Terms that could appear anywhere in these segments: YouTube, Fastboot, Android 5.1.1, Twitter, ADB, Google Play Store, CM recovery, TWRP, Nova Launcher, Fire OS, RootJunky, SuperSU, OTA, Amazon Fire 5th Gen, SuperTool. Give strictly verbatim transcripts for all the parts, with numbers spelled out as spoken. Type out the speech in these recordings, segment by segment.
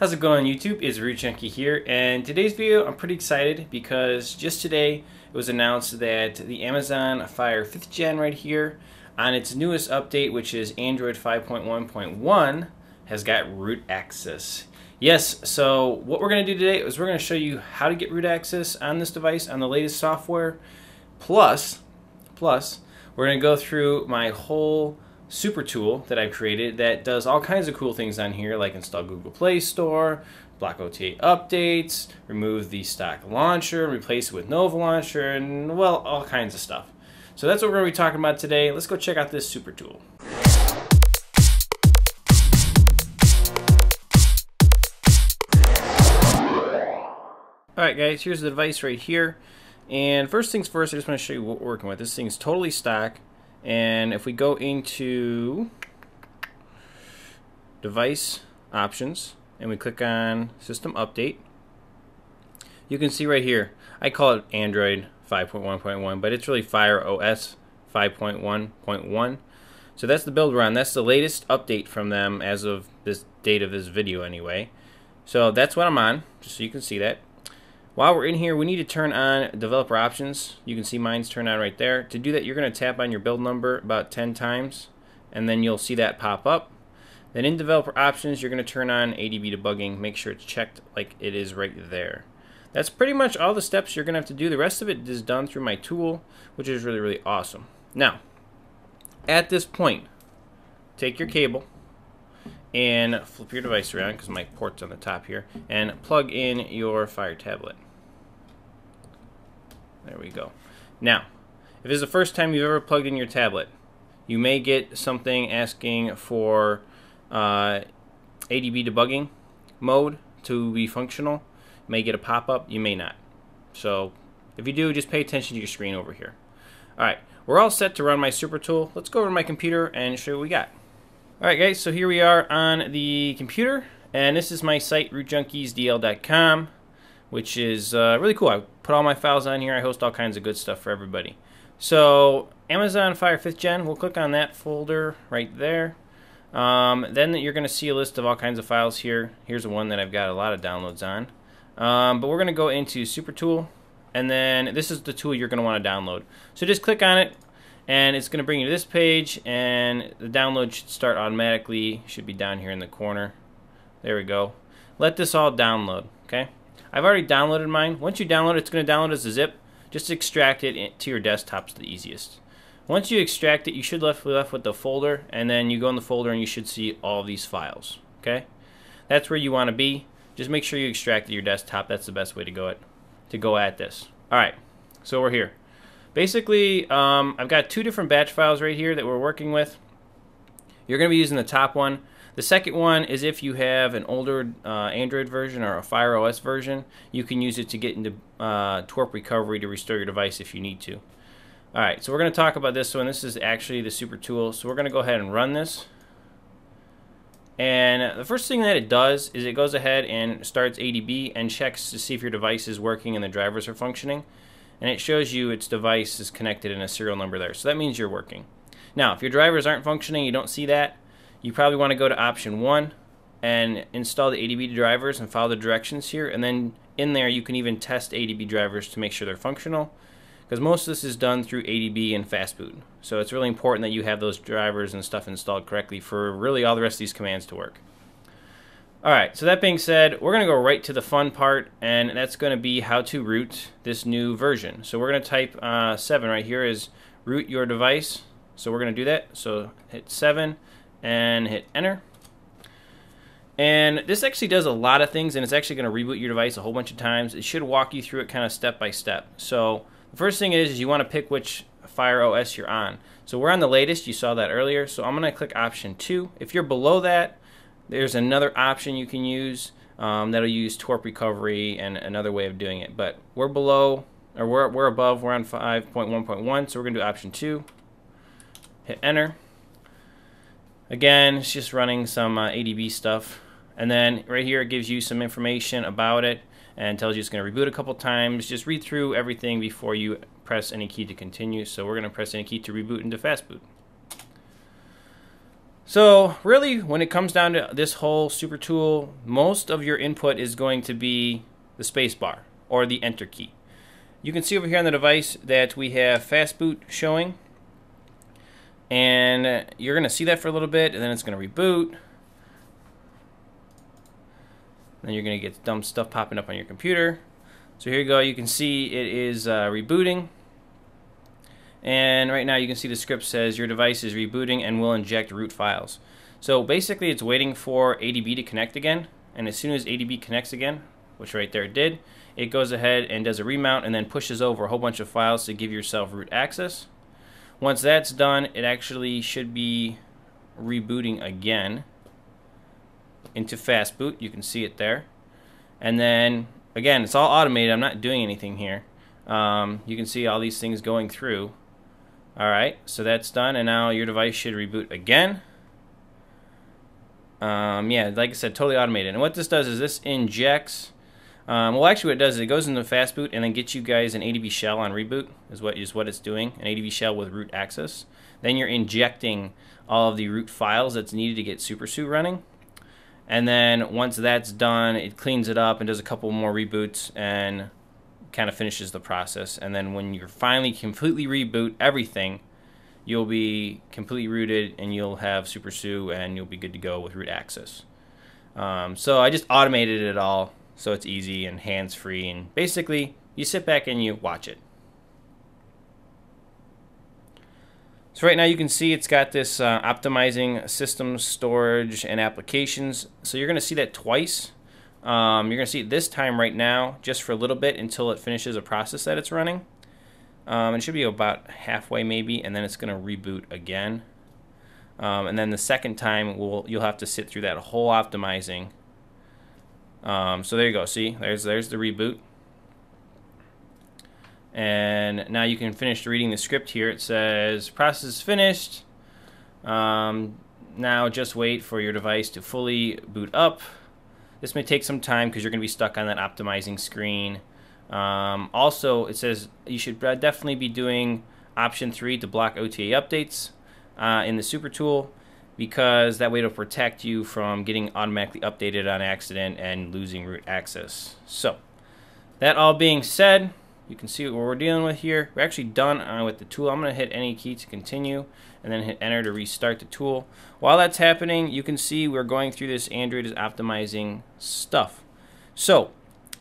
How's it going, YouTube? It's RootJunky here, and today's video I'm pretty excited because just today it was announced that the Amazon Fire fifth Gen right here on its newest update, which is Android five point one point one, has got root access. Yes, so what we're going to do today is we're going to show you how to get root access on this device on the latest software, plus, plus we're going to go through my whole Super tool that I've created that does all kinds of cool things on here, like install Google Play Store, block O T A updates, remove the stock launcher, replace it with Nova Launcher, and well, all kinds of stuff. So that's what we're going to be talking about today. Let's go check out this Super tool. Alright guys, here's the device right here. And first things first, I just want to show you what we're working with. This thing's totally stock. And if we go into device options and we click on system update, you can see right here, I call it Android five point one point one, but it's really Fire O S five point one point one. So that's the build run. That's the latest update from them as of this date of this video anyway. So that's what I'm on, just so you can see that. While we're in here, we need to turn on developer options. You can see mine's turned on right there. To do that, you're going to tap on your build number about ten times, and then you'll see that pop up. Then in developer options, you're going to turn on A D B debugging. Make sure it's checked like it is right there. That's pretty much all the steps you're going to have to do. The rest of it is done through my tool, which is really, really awesome. Now, at this point, take your cable and flip your device around, because my port's on the top here, and plug in your Fire tablet. There we go. Now, if this is the first time you've ever plugged in your tablet, you may get something asking for uh, A D B debugging mode to be functional. You may get a pop-up, you may not. So if you do, just pay attention to your screen over here. Alright, we're all set to run my Super tool. Let's go over to my computer and show you what we got. Alright guys, so here we are on the computer, and this is my site, root junkies d l dot com, which is uh, really cool. I put all my files on here. I host all kinds of good stuff for everybody. So Amazon Fire fifth Gen, we'll click on that folder right there. Um, then you're going to see a list of all kinds of files here. Here's one that I've got a lot of downloads on. Um, but we're going to go into Super Tool, and then this is the tool you're going to want to download. So just click on it, and it's going to bring you to this page, and the download should start automatically. Should be down here in the corner. There we go. Let this all download, okay? I've already downloaded mine. Once you download it, it's going to download as a zip. Just extract it to your desktop's the easiest. Once you extract it, you should left left with the folder, and then you go in the folder and you should see all these files, okay? That's where you want to be. Just make sure you extract it to your desktop. That's the best way to go at, to go at this. All right, so we're here. Basically, um, I've got two different batch files right here that we're working with. You're going to be using the top one. The second one is if you have an older uh, Android version or a Fire O S version, you can use it to get into uh, T W R P recovery to restore your device if you need to. All right, so we're going to talk about this one. This is actually the Super Tool, so we're going to go ahead and run this. And the first thing that it does is it goes ahead and starts A D B and checks to see if your device is working and the drivers are functioning. And it shows you its device is connected in a serial number there. So that means you're working. Now, if your drivers aren't functioning, you don't see that, you probably want to go to option one and install the A D B drivers and follow the directions here. And then in there, you can even test A D B drivers to make sure they're functional, because most of this is done through A D B and Fastboot. So it's really important that you have those drivers and stuff installed correctly for really all the rest of these commands to work. Alright, so that being said, we're going to go right to the fun part, and that's going to be how to root this new version. So we're going to type uh, seven right here is root your device. So we're going to do that. So hit seven and hit enter. And this actually does a lot of things, and it's actually going to reboot your device a whole bunch of times. It should walk you through it kind of step by step. So the first thing is, is you want to pick which Fire O S you're on. So we're on the latest. You saw that earlier. So I'm going to click option two. If you're below that, there's another option you can use um, that'll use T W R P recovery and another way of doing it. But we're below, or we're, we're above, we're on five point one point one, so we're going to do option two. Hit enter. Again, it's just running some uh, A D B stuff. And then right here it gives you some information about it and tells you it's going to reboot a couple times. Just read through everything before you press any key to continue. So we're going to press any key to reboot into Fastboot. So really, when it comes down to this whole SuperTool, most of your input is going to be the space bar or the enter key. You can see over here on the device that we have Fastboot showing, and you're going to see that for a little bit, and then it's going to reboot. Then you're going to get dumb stuff popping up on your computer. So here you go. You can see it is uh, rebooting. And right now you can see the script says your device is rebooting and will inject root files. So basically it's waiting for A D B to connect again, and as soon as A D B connects again, which right there it did, it goes ahead and does a remount and then pushes over a whole bunch of files to give yourself root access. Once that's done, it actually should be rebooting again into Fastboot. You can see it there. And then again, it's all automated. I'm not doing anything here. Um, you can see all these things going through. Alright, so that's done, and now your device should reboot again. Um, yeah, like I said, totally automated. And what this does is this injects, um, well actually what it does is it goes into Fastboot and then gets you guys an A D B shell on reboot, is what is what it's doing, an A D B shell with root access. Then you're injecting all of the root files that's needed to get SuperSU running. And then once that's done, it cleans it up and does a couple more reboots and kind of finishes the process, and then when you're finally completely reboot everything, you'll be completely rooted and you'll have SuperSU and you'll be good to go with root access. Um, so I just automated it all, so it's easy and hands-free, and basically you sit back and you watch it. So right now you can see it's got this uh, optimizing system storage and applications, so you're gonna see that twice. Um, you're going to see it this time right now, just for a little bit until it finishes a process that it's running. Um, it should be about halfway maybe, and then it's going to reboot again. Um, and then the second time, we'll, you'll have to sit through that whole optimizing. Um, so there you go. See, there's, there's the reboot. And now you can finish reading the script here. It says, process is finished. Um, now just wait for your device to fully boot up. This may take some time because you're going to be stuck on that optimizing screen. Um, also, it says you should definitely be doing option three to block O T A updates uh, in the SuperTool, because that way it'll protect you from getting automatically updated on accident and losing root access. So, that all being said, you can see what we're dealing with here. We're actually done uh, with the tool. I'm going to hit any key to continue and then hit enter to restart the tool. While that's happening, you can see we're going through this Android is optimizing stuff. So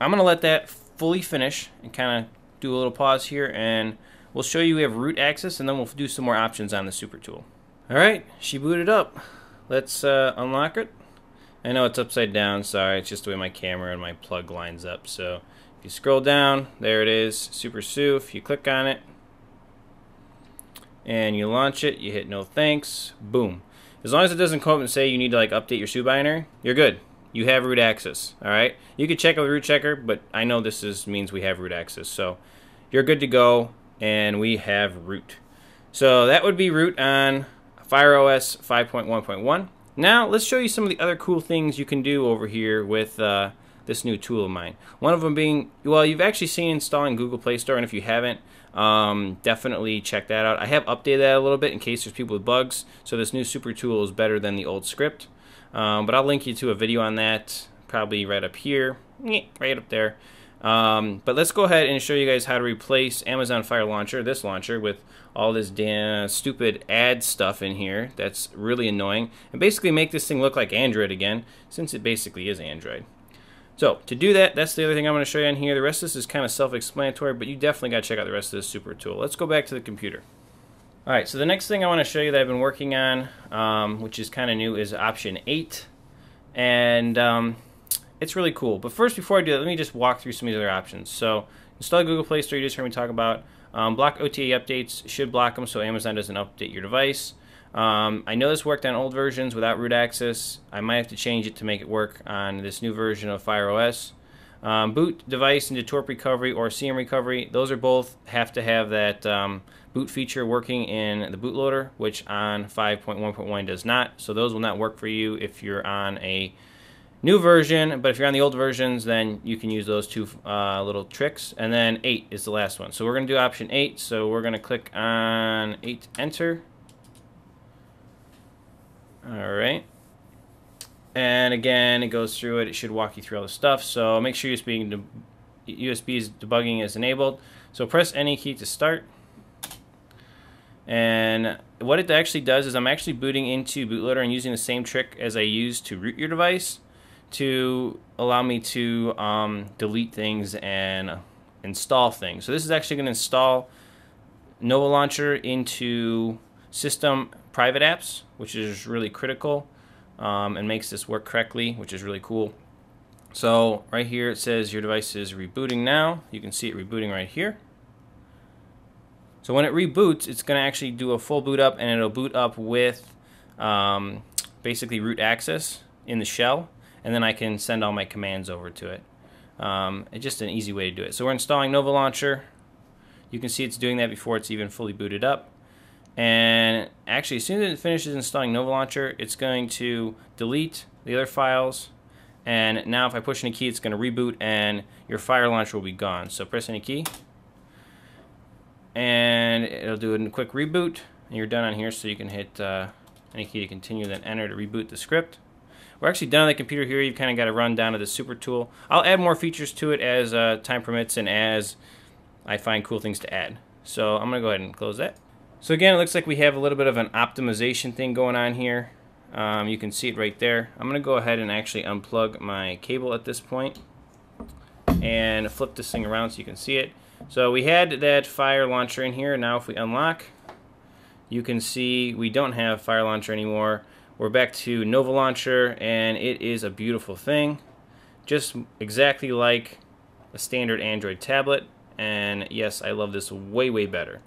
I'm going to let that fully finish and kind of do a little pause here, and we'll show you we have root access, and then we'll do some more options on the SuperTool. All right, she booted up. Let's uh, unlock it. I know it's upside down. Sorry, it's just the way my camera and my plug lines up. So you scroll down, there it is, SuperSU. If you click on it and you launch it, you hit no thanks, boom. As long as it doesn't come up and say you need to like update your S U binary, you're good. You have root access, all right? You could check with root checker, but I know this is means we have root access. So you're good to go, and we have root. So that would be root on Fire O S five point one point one. Now let's show you some of the other cool things you can do over here with uh, this new tool of mine. One of them being, well, you've actually seen installing Google Play Store, and if you haven't, um, definitely check that out. I have updated that a little bit in case there's people with bugs, so this new SuperTool is better than the old script. Um, but I'll link you to a video on that, probably right up here, right up there. Um, but let's go ahead and show you guys how to replace Amazon Fire Launcher, this launcher, with all this damn stupid ad stuff in here that's really annoying, and basically make this thing look like Android again, since it basically is Android. So to do that, that's the other thing I'm going to show you on here. The rest of this is kind of self-explanatory, but you definitely got to check out the rest of this SuperTool. Let's go back to the computer. All right, so the next thing I want to show you that I've been working on, um, which is kind of new, is option eight. And um, it's really cool. But first, before I do that, let me just walk through some of these other options. So install Google Play Store, you just heard me talk about. Um, block O T A updates, should block them so Amazon doesn't update your device. Um, I know this worked on old versions without root access. I might have to change it to make it work on this new version of Fire O S. Um, boot device into T W R P recovery or C M recovery. Those are both have to have that um, boot feature working in the bootloader, which on five point one point one does not. So those will not work for you if you're on a new version. But if you're on the old versions, then you can use those two uh, little tricks. And then eight is the last one. So we're going to do option eight. So we're going to click on eight to enter. All right. And again, it goes through it. It should walk you through all the stuff. So make sure U S B, U S B's debugging is enabled. So press any key to start. And what it actually does is I'm actually booting into bootloader and using the same trick as I used to root your device to allow me to um, delete things and install things. So this is actually going to install Nova Launcher into system private apps, which is really critical um, and makes this work correctly, which is really cool. So right here it says your device is rebooting now. You can see it rebooting right here. So when it reboots, it's going to actually do a full boot up, and it'll boot up with um, basically root access in the shell, and then I can send all my commands over to it. Um, it's just an easy way to do it. So we're installing Nova Launcher. You can see it's doing that before it's even fully booted up. And actually, as soon as it finishes installing Nova Launcher, it's going to delete the other files. And now if I push any key, it's going to reboot, and your Fire Launcher will be gone. So press any key, and it'll do a quick reboot, and you're done on here. So you can hit uh, any key to continue, then enter to reboot the script. We're actually done on the computer here. You've kind of got to run down to the Super Tool. I'll add more features to it as uh, time permits and as I find cool things to add. So I'm going to go ahead and close that. So again, it looks like we have a little bit of an optimization thing going on here. Um, you can see it right there. I'm going to go ahead and actually unplug my cable at this point and flip this thing around so you can see it. So we had that Fire Launcher in here. Now if we unlock, you can see we don't have Fire Launcher anymore. We're back to Nova Launcher, and it is a beautiful thing. Just exactly like a standard Android tablet. And yes, I love this way, way better.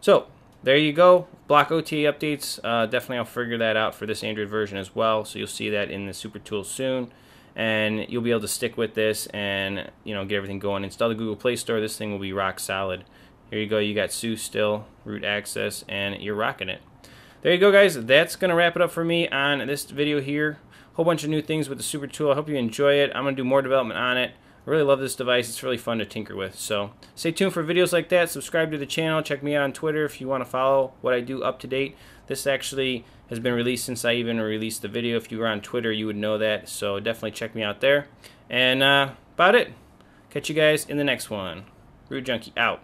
So there you go. Block O T A updates. Uh, definitely I'll figure that out for this Android version as well. So you'll see that in the Super Tool soon. And you'll be able to stick with this and, you know, get everything going. Install the Google Play Store. This thing will be rock solid. Here you go. You got S U still, root access, and you're rocking it. There you go, guys. That's going to wrap it up for me on this video here. Whole bunch of new things with the Super Tool. I hope you enjoy it. I'm going to do more development on it. I really love this device. It's really fun to tinker with. So stay tuned for videos like that. Subscribe to the channel. Check me out on Twitter if you want to follow what I do up to date. This actually has been released since I even released the video. If you were on Twitter, you would know that. So definitely check me out there. And uh, about it. Catch you guys in the next one. Root Junkie out.